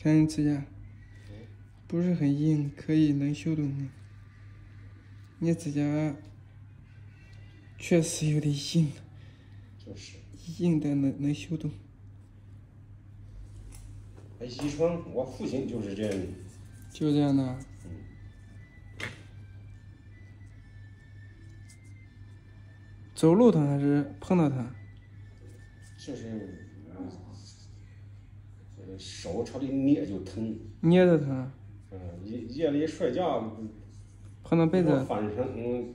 看人指甲，不是很硬，可以能修动的。你指甲确实有点硬，硬的能修动。遗传，我父亲就是这样的。就这样的。嗯。 走路疼还是碰到疼？就是手朝里捏就疼。捏着疼。嗯，夜里睡觉碰到被子。翻身，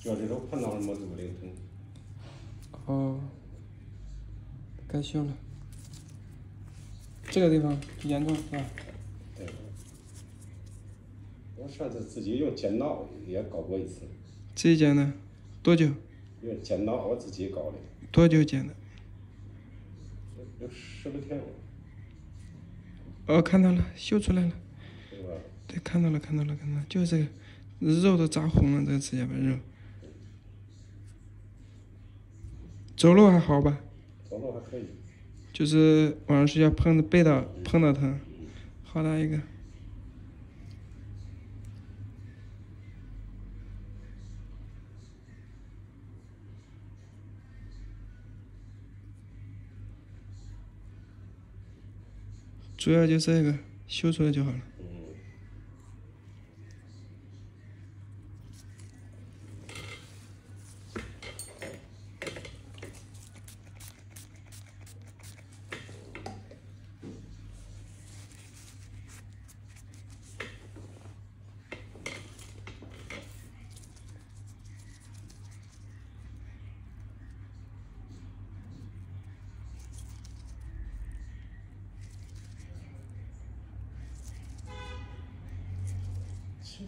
脚趾头碰到什么都灵疼。哦，该修了。这个地方严重是吧？对。我上次自己用剪刀也搞过一次。自己剪的。 多久？用剪刀，我自己搞的。多久剪的？有10多天了。哦，看到了，修出来了。对吧？对，看到了，看到了，看到了，就是这个肉都扎红了，这个指甲板肉。走路还好吧？走路还可以。就是晚上睡觉碰背到碰到疼，好大一个。 主要就这个修出来就好了。嗯。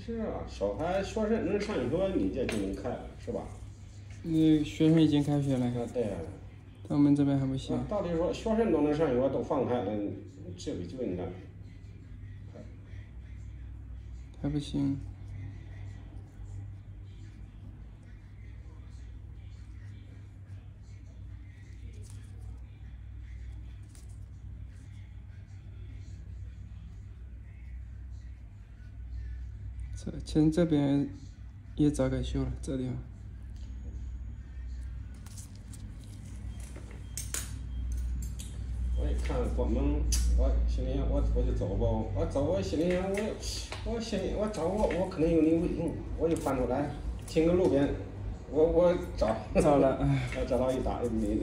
是啊，小孩学生能上学，你这就能开了，是吧？那学生已经开学了。啊，对啊。但我们这边还不行。啊，到底说学生都能上学，都放开了，这个就应该。还不行。其实这边也早该修了，这地方。我一看关门，我心里想，我就走吧。我走，我心里想，我心里我找我可能有那味，我就翻出来，停个路边，我找到了，我找到一打一米。